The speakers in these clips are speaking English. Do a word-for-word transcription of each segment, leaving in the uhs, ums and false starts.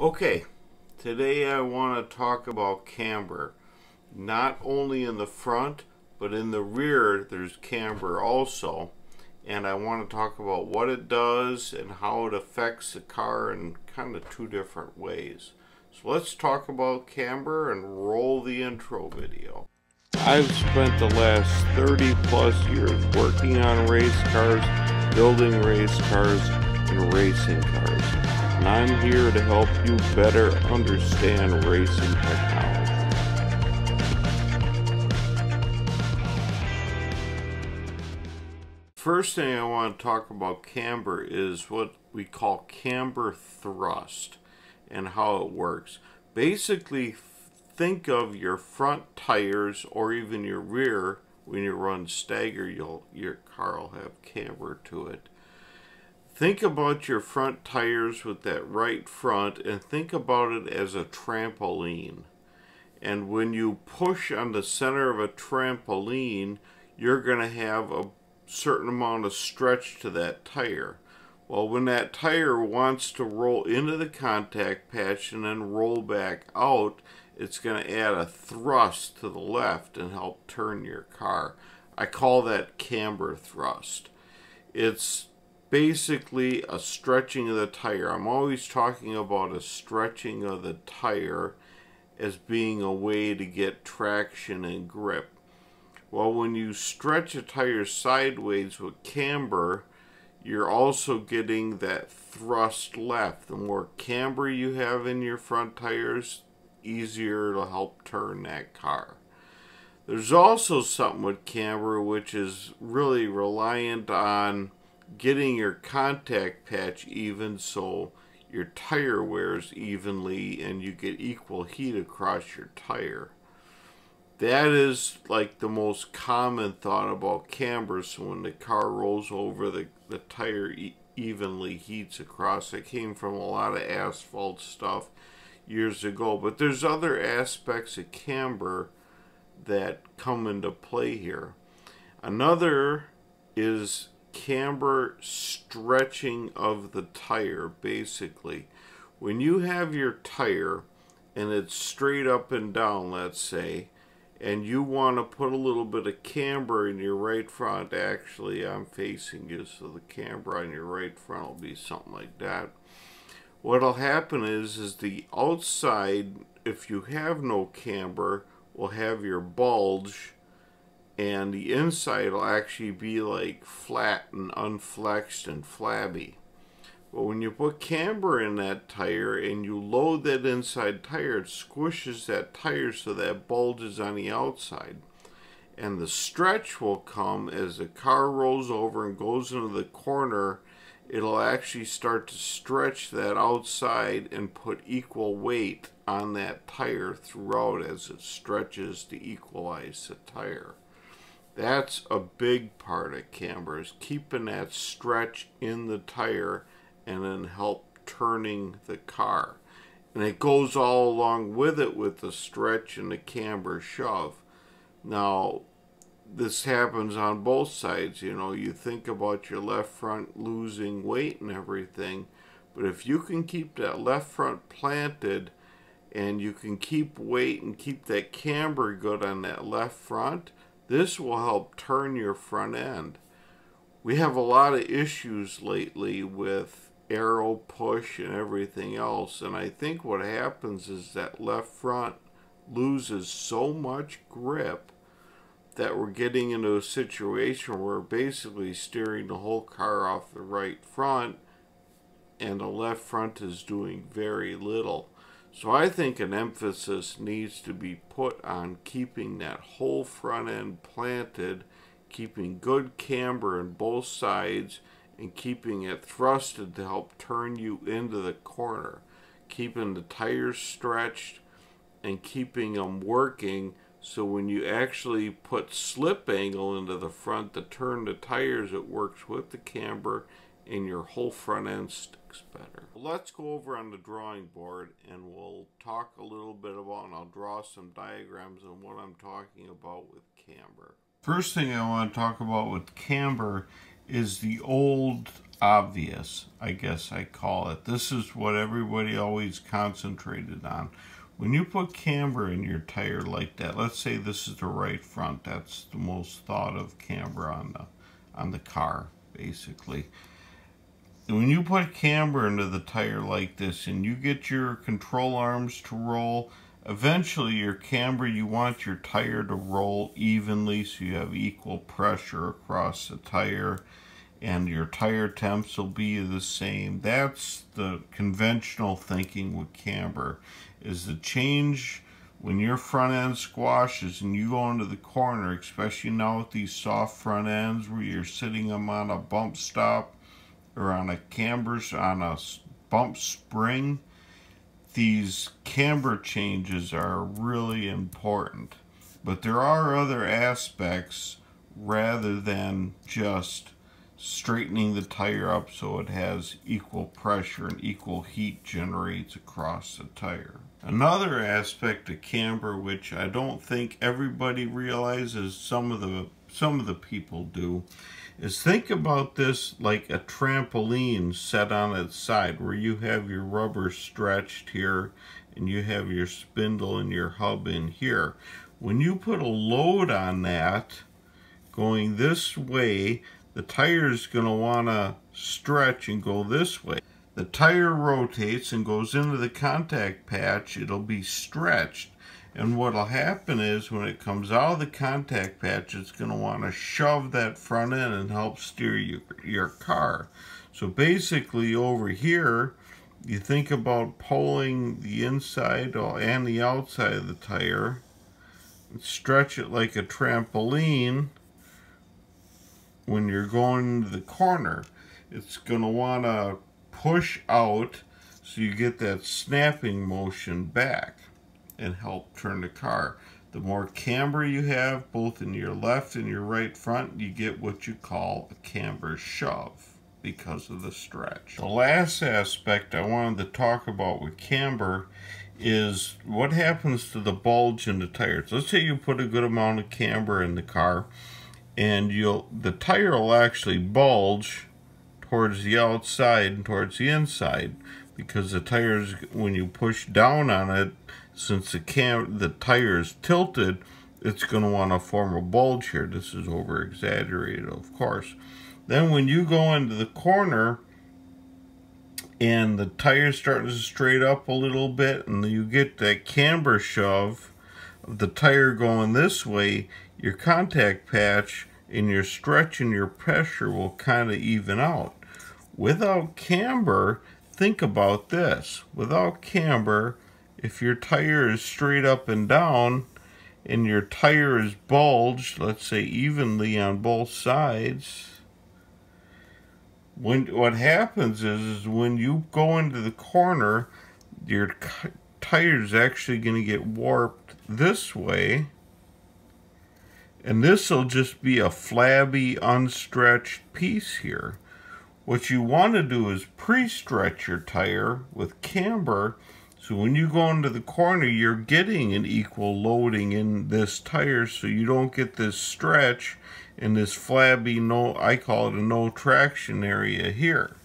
Okay, today I want to talk about camber. Not only in the front, but in the rear there's camber also. And I want to talk about what it does and how it affects the car in kind of two different ways. So let's talk about camber and roll the intro video. I've spent the last thirty plus years working on race cars, building race cars, and racing cars. And I'm here to help you better understand racing technology. First thing I want to talk about camber is what we call camber thrust and how it works. Basically, think of your front tires or even your rear. When you run stagger, you'll, your car will have camber to it. Think about your front tires with that right front and think about it as a trampoline. And when you push on the center of a trampoline, you're going to have a certain amount of stretch to that tire. Well, when that tire wants to roll into the contact patch and then roll back out, it's going to add a thrust to the left and help turn your car. I call that camber thrust. It's basically a stretching of the tire. I'm always talking about a stretching of the tire as being a way to get traction and grip. Well, when you stretch a tire sideways with camber, you're also getting that thrust left. The more camber you have in your front tires, easier to help turn that car. There's also something with camber which is really reliant on getting your contact patch even so your tire wears evenly and you get equal heat across your tire. That is like the most common thought about camber. So when the car rolls over, the, the tire e evenly heats across. It came from a lot of asphalt stuff years ago. But there's other aspects of camber that come into play here. Another is camber stretching of the tire, basically. When you have your tire and it's straight up and down, let's say, and you want to put a little bit of camber in your right front. Actually, I'm facing you, so the camber on your right front will be something like that. What'll happen is, is the outside, if you have no camber, will have your bulge, and the inside will actually be like flat and unflexed and flabby. But when you put camber in that tire and you load that inside tire, it squishes that tire so that bulge is on the outside. And the stretch will come as the car rolls over and goes into the corner. It'll actually start to stretch that outside and put equal weight on that tire throughout as it stretches to equalize the tire. That's a big part of camber, is keeping that stretch in the tire and then help turning the car. And it goes all along with it with the stretch and the camber shove. Now, this happens on both sides. You know, you think about your left front losing weight and everything, but if you can keep that left front planted and you can keep weight and keep that camber good on that left front, this will help turn your front end. We have a lot of issues lately with aero push and everything else, and I think what happens is that left front loses so much grip that we're getting into a situation where basically steering the whole car off the right front and the left front is doing very little. So I think an emphasis needs to be put on keeping that whole front end planted, keeping good camber on both sides, and keeping it thrusted to help turn you into the corner, keeping the tires stretched and keeping them working so when you actually put slip angle into the front to turn the tires, it works with the camber and your whole front end sticks better. Let's go over on the drawing board and we'll talk a little bit about, and I'll draw some diagrams on what I'm talking about with camber. First thing I want to talk about with camber is the old obvious, I guess I call it. This is what everybody always concentrated on. When you put camber in your tire like that, let's say this is the right front, that's the most thought of camber on the on the car, basically. When you put camber into the tire like this and you get your control arms to roll, eventually your camber, you want your tire to roll evenly so you have equal pressure across the tire and your tire temps will be the same. That's the conventional thinking with camber, is the change when your front end squashes and you go into the corner, especially now with these soft front ends where you're sitting them on a bump stop or on a cambers, on a bump spring, these camber changes are really important. But there are other aspects rather than just straightening the tire up so it has equal pressure and equal heat generates across the tire. Another aspect of camber, which I don't think everybody realizes, some of the some of the people do, is think about this like a trampoline set on its side where you have your rubber stretched here and you have your spindle and your hub in here. When you put a load on that going this way, the tire is going to want to stretch and go this way. The tire rotates and goes into the contact patch, it'll be stretched. And what'll happen is when it comes out of the contact patch, it's going to want to shove that front end and help steer you, your car. So basically over here, you think about pulling the inside and the outside of the tire, stretch it like a trampoline. When you're going to the corner, it's going to want to push out so you get that snapping motion back and help turn the car. The more camber you have, both in your left and your right front, you get what you call a camber shove because of the stretch. The last aspect I wanted to talk about with camber is what happens to the bulge in the tires. Let's say you put a good amount of camber in the car, and you'll the tire will actually bulge towards the outside and towards the inside because the tires, when you push down on it, since the cam the tire is tilted, it's going to want to form a bulge here. This is over exaggerated, of course. Then when you go into the corner and the tire's starting to straight up a little bit and you get that camber shove of the tire going this way, your contact patch and your stretch and your pressure will kind of even out. Without camber, think about this. Without camber, if your tire is straight up and down and your tire is bulged, let's say evenly on both sides, when what happens is, is when you go into the corner, your tire is actually going to get warped this way. And this will just be a flabby, unstretched piece here. What you want to do is pre-stretch your tire with camber, so when you go into the corner, you're getting an equal loading in this tire, so you don't get this stretch and this flabby, no, I call it a no traction area here.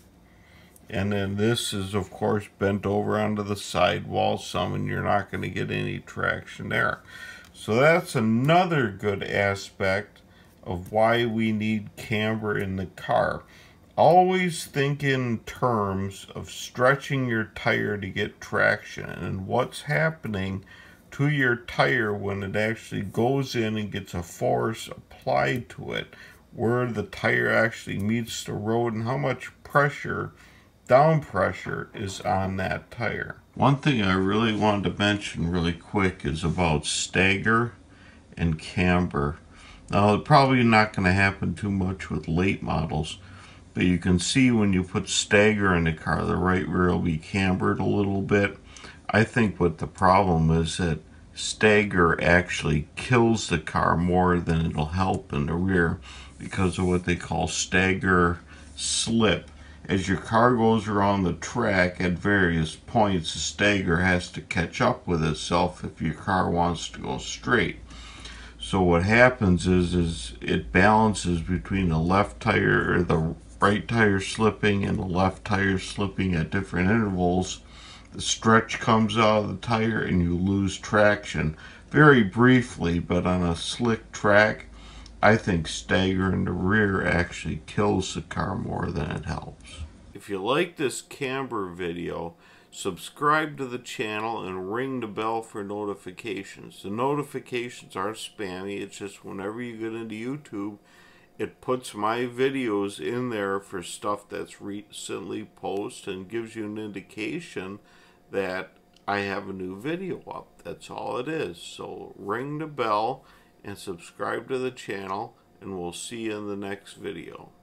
And then this is, of course, bent over onto the sidewall some, and you're not going to get any traction there. So that's another good aspect of why we need camber in the car. Always think in terms of stretching your tire to get traction and what's happening to your tire when it actually goes in and gets a force applied to it, where the tire actually meets the road and how much pressure, down pressure, is on that tire. One thing I really wanted to mention really quick is about stagger and camber. Now, it's probably not going to happen too much with late models, but you can see when you put stagger in the car, the right rear will be cambered a little bit. I think what the problem is that stagger actually kills the car more than it'll help in the rear because of what they call stagger slip. As your car goes around the track at various points, the stagger has to catch up with itself if your car wants to go straight. So what happens is, is it balances between the left tire or the right tire slipping and the left tire slipping at different intervals. The stretch comes out of the tire and you lose traction very briefly, but on a slick track, I think staggering the rear actually kills the car more than it helps. If you like this camber video, subscribe to the channel and ring the bell for notifications. The notifications aren't spammy, it's just whenever you get into YouTube, it puts my videos in there for stuff that's recently posted and gives you an indication that I have a new video up. That's all it is. So ring the bell and subscribe to the channel, and we'll see you in the next video.